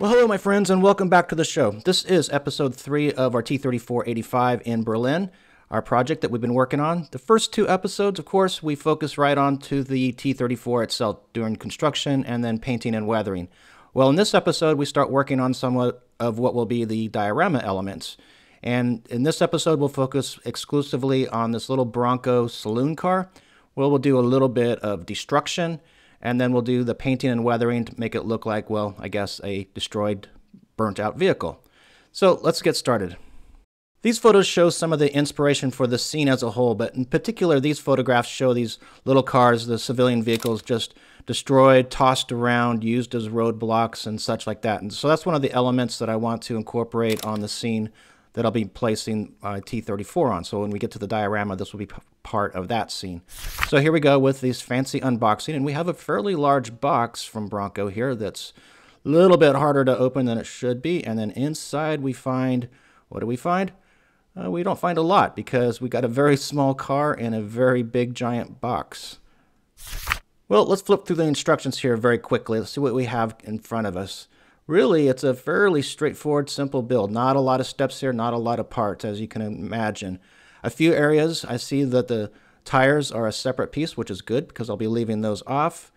Well, hello, my friends, and welcome back to the show. This is episode 3 of our T-34-85 in Berlin, our project that we've been working on. The first two episodes, of course, we focus right on to the T-34 itself during construction and then painting and weathering. Well, in this episode, we start working on somewhat of what will be the diorama elements. And in this episode, we'll focus exclusively on this little Bronco saloon car, where we'll do a little bit of destruction, and then we'll do the painting and weathering to make it look like, well, I guess a destroyed, burnt-out vehicle. So let's get started. These photos show some of the inspiration for the scene as a whole, but in particular, these photographs show these little cars, the civilian vehicles, just destroyed, tossed around, used as roadblocks and such like that. And so that's one of the elements that I want to incorporate on the scene that I'll be placing T-34 on. So when we get to the diorama, this will be part of that scene. So here we go with this fancy unboxing, and we have a fairly large box from Bronco here that's a little bit harder to open than it should be. And then inside we find, what do we find? We don't find a lot because we got a very small car and a very big giant box. Well, let's flip through the instructions here very quickly. Let's see what we have in front of us. Really, it's a fairly straightforward, simple build. Not a lot of steps here, not a lot of parts, as you can imagine. A few areas, I see that the tires are a separate piece, which is good because I'll be leaving those off.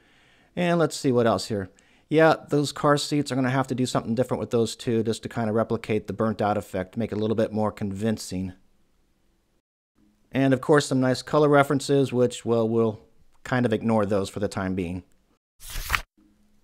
And let's see what else here. Yeah, those car seats are going to have to do something different with those two just to kind of replicate the burnt out effect, make it a little bit more convincing. And of course, some nice color references, which, well, we'll kind of ignore those for the time being.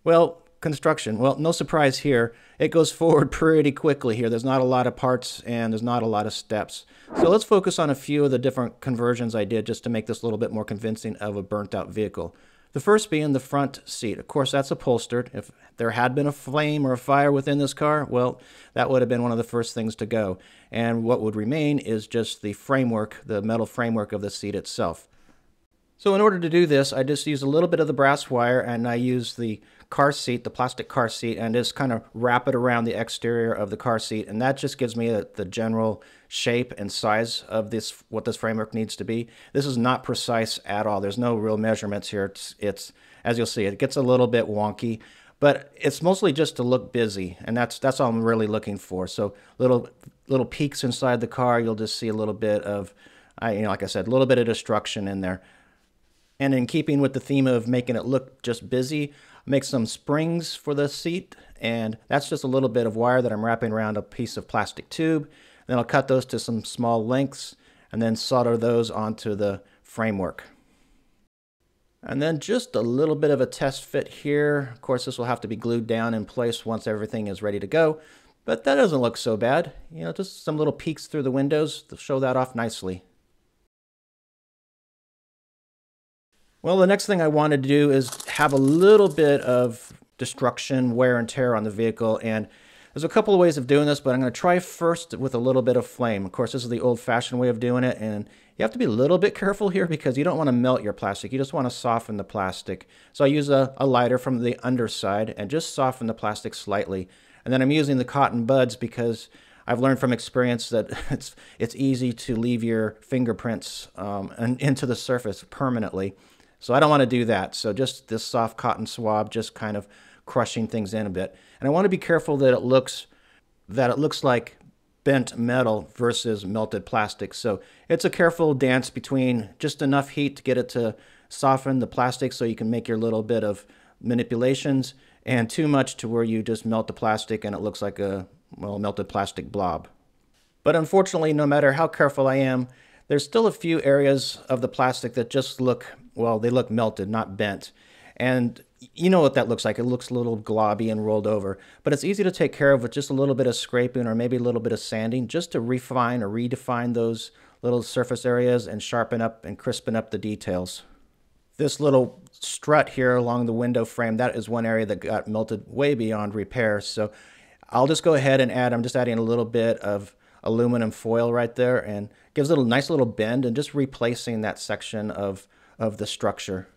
Well, construction. Well, no surprise here. It goes forward pretty quickly here. There's not a lot of parts and there's not a lot of steps. So let's focus on a few of the different conversions I did just to make this a little bit more convincing of a burnt out vehicle. The first being the front seat. Of course, that's upholstered. If there had been a flame or a fire within this car, well, that would have been one of the first things to go. And what would remain is just the framework, the metal framework of the seat itself. So in order to do this, I just used a little bit of the brass wire and I used the car seat, the plastic car seat, and just kind of wrap it around the exterior of the car seat. And that just gives me the general shape and size of this, what this framework needs to be. This is not precise at all. There's no real measurements here. It's as you'll see, it gets a little bit wonky, but it's mostly just to look busy. And that's all I'm really looking for. So little peaks inside the car, you'll just see a little bit of, like I said, a little bit of destruction in there. And in keeping with the theme of making it look just busy, make some springs for the seat. And that's just a little bit of wire that I'm wrapping around a piece of plastic tube. And then I'll cut those to some small lengths and then solder those onto the framework. And then just a little bit of a test fit here. Of course, this will have to be glued down in place once everything is ready to go. But that doesn't look so bad. You know, just some little peeks through the windows to show that off nicely. Well, the next thing I wanted to do is have a little bit of destruction, wear and tear on the vehicle. And there's a couple of ways of doing this, but I'm going to try first with a little bit of flame. Of course, this is the old-fashioned way of doing it, and you have to be a little bit careful here because you don't want to melt your plastic. You just want to soften the plastic. So I use a lighter from the underside and just soften the plastic slightly. And then I'm using the cotton buds because I've learned from experience that it's easy to leave your fingerprints into the surface permanently. So I don't want to do that. So just this soft cotton swab, just kind of crushing things in a bit. And I want to be careful that it looks like bent metal versus melted plastic. So it's a careful dance between just enough heat to get it to soften the plastic so you can make your little bit of manipulations, and too much to where you just melt the plastic and it looks like a, well, melted plastic blob. But unfortunately, no matter how careful I am, there's still a few areas of the plastic that just look, well, they look melted, not bent. And you know what that looks like. It looks a little globby and rolled over. But it's easy to take care of with just a little bit of scraping or maybe a little bit of sanding just to refine or redefine those little surface areas and sharpen up and crispen up the details. This little strut here along the window frame, that is one area that got melted way beyond repair. So I'll just go ahead and add, I'm just adding a little bit of aluminum foil right there, and gives it a nice little bend and just replacing that section of the structure.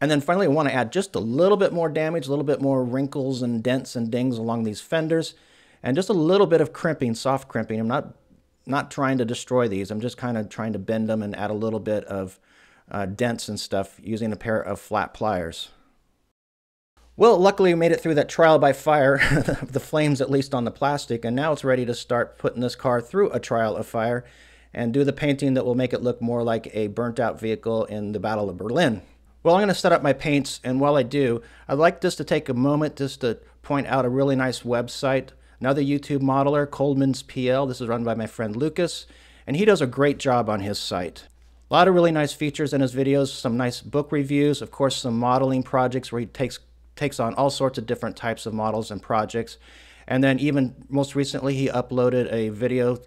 And then finally, I want to add just a little bit more damage, a little bit more wrinkles and dents and dings along these fenders, and just a little bit of crimping, soft crimping. I'm not trying to destroy these. I'm just kind of trying to bend them and add a little bit of dents and stuff using a pair of flat pliers. Well, luckily we made it through that trial by fire, the flames at least on the plastic, and now it's ready to start putting this car through a trial of fire and do the painting that will make it look more like a burnt out vehicle in the Battle of Berlin. Well, I'm going to set up my paints, and while I do, I'd like just to take a moment just to point out a really nice website, another YouTube modeler, Coldemonspl. This is run by my friend Lucas, and he does a great job on his site. A lot of really nice features in his videos, some nice book reviews, of course some modeling projects where he takes on all sorts of different types of models and projects. And then even most recently he uploaded a video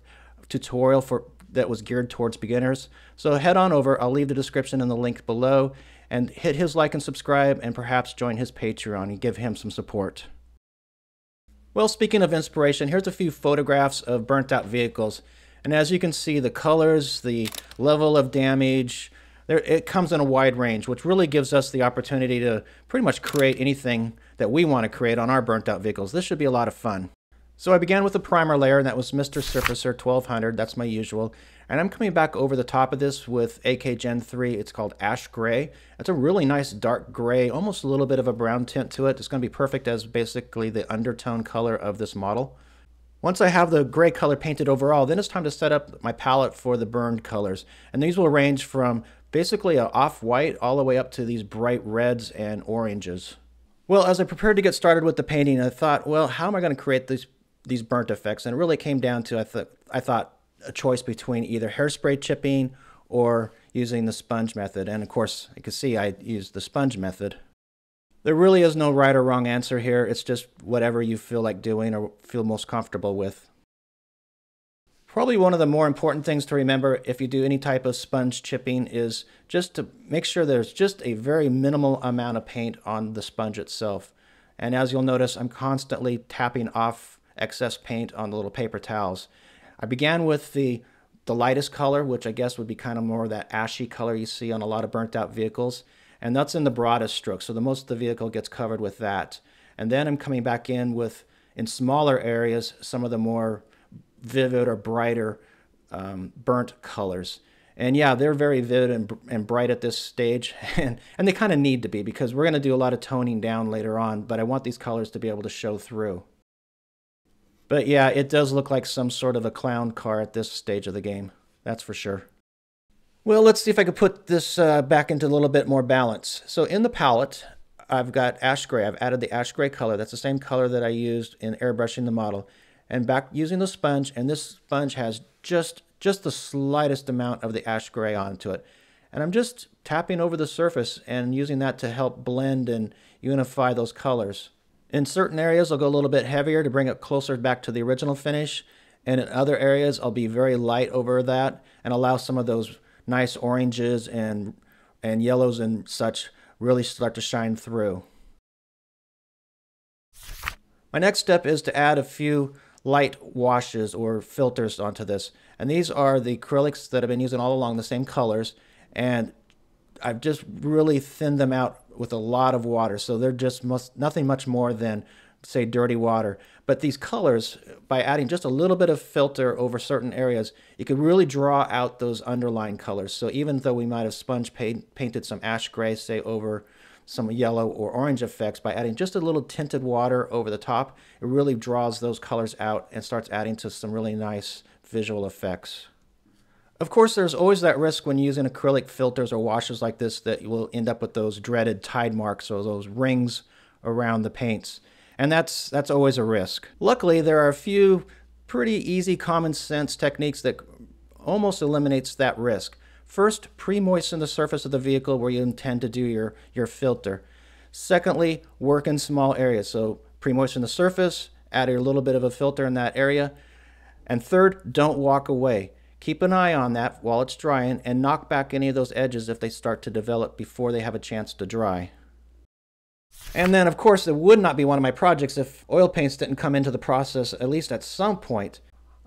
tutorial that was geared towards beginners. So head on over, I'll leave the description and the link below, and hit his like and subscribe, and perhaps join his Patreon and give him some support. Well, speaking of inspiration, here's a few photographs of burnt out vehicles, and as you can see, the colors, the level of damage, it comes in a wide range, which really gives us the opportunity to pretty much create anything that we want to create on our burnt out vehicles. This should be a lot of fun. So I began with a primer layer, and that was Mr. Surfacer 1200, that's my usual. And I'm coming back over the top of this with AK Gen 3, it's called Ash Gray. It's a really nice dark gray, almost a little bit of a brown tint to it. It's going to be perfect as basically the undertone color of this model. Once I have the gray color painted overall, then it's time to set up my palette for the burned colors. And these will range from basically an off-white all the way up to these bright reds and oranges. Well, as I prepared to get started with the painting, I thought, well, how am I going to create these burnt effects? And it really came down to, I thought, a choice between either hairspray chipping or using the sponge method. And of course, you can see I used the sponge method. There really is no right or wrong answer here. It's just whatever you feel like doing or feel most comfortable with. Probably one of the more important things to remember if you do any type of sponge chipping is just to make sure there's just a very minimal amount of paint on the sponge itself. And as you'll notice, I'm constantly tapping off excess paint on the little paper towels. I began with the lightest color, which I guess would be kind of more that ashy color you see on a lot of burnt out vehicles. And that's in the broadest stroke, so the most of the vehicle gets covered with that. And then I'm coming back in with, in smaller areas, some of the more vivid or brighter burnt colors. And yeah, they're very vivid and bright at this stage, and they kind of need to be, because we're going to do a lot of toning down later on, but I want these colors to be able to show through. But yeah, it does look like some sort of a clown car at this stage of the game, that's for sure. Well, let's see if I could put this back into a little bit more balance. So in the palette, I've got ash gray. I've added the ash gray color. That's the same color that I used in airbrushing the model. And back using the sponge, and this sponge has just the slightest amount of the ash gray onto it. And I'm just tapping over the surface and using that to help blend and unify those colors. In certain areas, I'll go a little bit heavier to bring it closer back to the original finish. And in other areas, I'll be very light over that and allow some of those nice oranges and yellows and such really start to shine through. My next step is to add a few light washes or filters onto this. And these are the acrylics that I've been using all along, the same colors. And I've just really thinned them out with a lot of water. So they're just nothing much more than, say, dirty water. But these colors, by adding just a little bit of filter over certain areas, you can really draw out those underlying colors. So even though we might have sponge painted some ash gray, say, over some yellow or orange effects, by adding just a little tinted water over the top, it really draws those colors out and starts adding to some really nice visual effects. Of course, there's always that risk when using acrylic filters or washes like this that you will end up with those dreaded tide marks or those rings around the paints. And that's always a risk. Luckily, there are a few pretty easy common sense techniques that almost eliminates that risk. First, pre-moisten the surface of the vehicle where you intend to do your filter. Secondly, work in small areas. So pre-moisten the surface, add a little bit of a filter in that area. And third, don't walk away. Keep an eye on that while it's drying and knock back any of those edges if they start to develop before they have a chance to dry. And then, of course, it would not be one of my projects if oil paints didn't come into the process, at least at some point.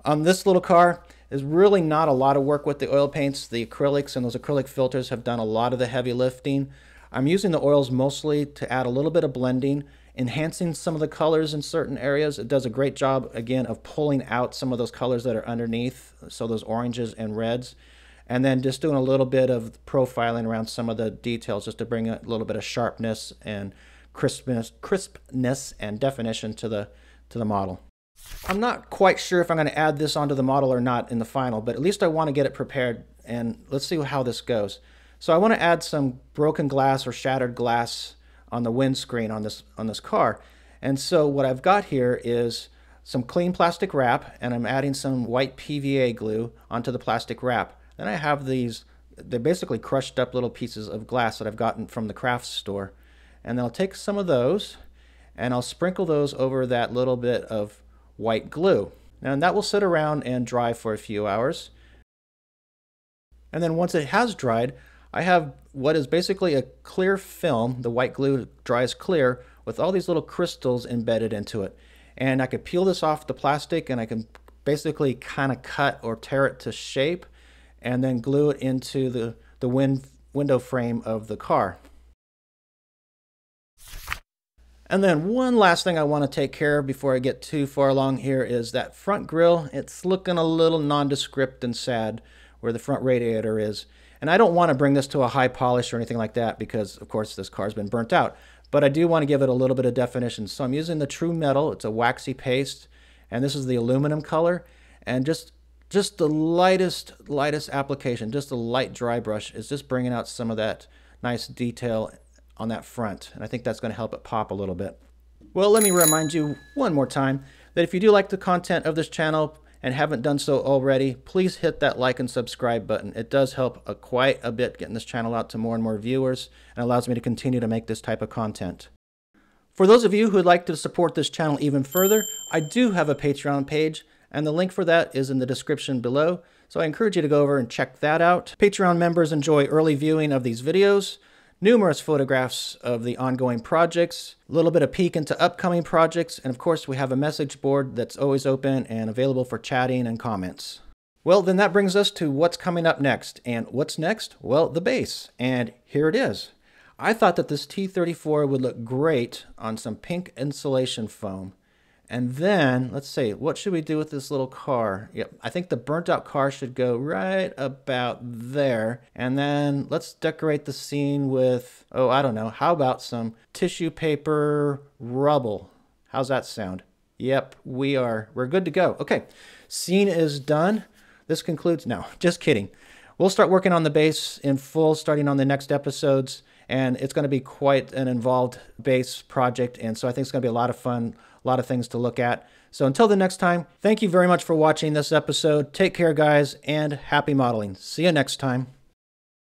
On this little car, there's really not a lot of work with the oil paints. The acrylics and those acrylic filters have done a lot of the heavy lifting. I'm using the oils mostly to add a little bit of blending, enhancing some of the colors in certain areas. It does a great job, again, of pulling out some of those colors that are underneath, so those oranges and reds. And then just doing a little bit of profiling around some of the details just to bring a little bit of sharpness and crispness and definition to the model. I'm not quite sure if I'm going to add this onto the model or not in the final, but at least I want to get it prepared, and let's see how this goes. So I want to add some broken glass or shattered glass on the windscreen on this car. And so what I've got here is some clean plastic wrap, and I'm adding some white PVA glue onto the plastic wrap. Then I have these, they're basically crushed up little pieces of glass that I've gotten from the craft store. And then I'll take some of those and I'll sprinkle those over that little bit of white glue. And that will sit around and dry for a few hours. And then once it has dried, I have what is basically a clear film. The white glue dries clear with all these little crystals embedded into it. And I could peel this off the plastic and I can basically kind of cut or tear it to shape and then glue it into the window frame of the car. And then one last thing I want to take care of before I get too far along here is that front grille. It's looking a little nondescript and sad where the front radiator is. And I don't want to bring this to a high polish or anything like that because, of course, this car's been burnt out. But I do want to give it a little bit of definition. So I'm using the True Metal. It's a waxy paste. And this is the aluminum color. And just the lightest application, just a light dry brush is just bringing out some of that nice detail on that front, and I think that's going to help it pop a little bit. Well, let me remind you one more time that if you do like the content of this channel and haven't done so already, please hit that like and subscribe button. It does help quite a bit getting this channel out to more and more viewers and allows me to continue to make this type of content. For those of you who would like to support this channel even further, I do have a Patreon page, and the link for that is in the description below, so I encourage you to go over and check that out. Patreon members enjoy early viewing of these videos, numerous photographs of the ongoing projects, a little bit of peek into upcoming projects, and of course we have a message board that's always open and available for chatting and comments. Well, then that brings us to what's coming up next. And what's next? Well, the base. And here it is. I thought that this T-34 would look great on some pink insulation foam. And then, let's see, what should we do with this little car? Yep, I think the burnt out car should go right about there. And then let's decorate the scene with, oh, I don't know, how about some tissue paper rubble? How's that sound? Yep, we're good to go. Okay, scene is done. This concludes, no, just kidding. We'll start working on the base in full starting on the next episodes. And it's going to be quite an involved base project. And so I think it's going to be a lot of fun, a lot of things to look at. So until the next time, thank you very much for watching this episode. Take care, guys, and happy modeling. See you next time.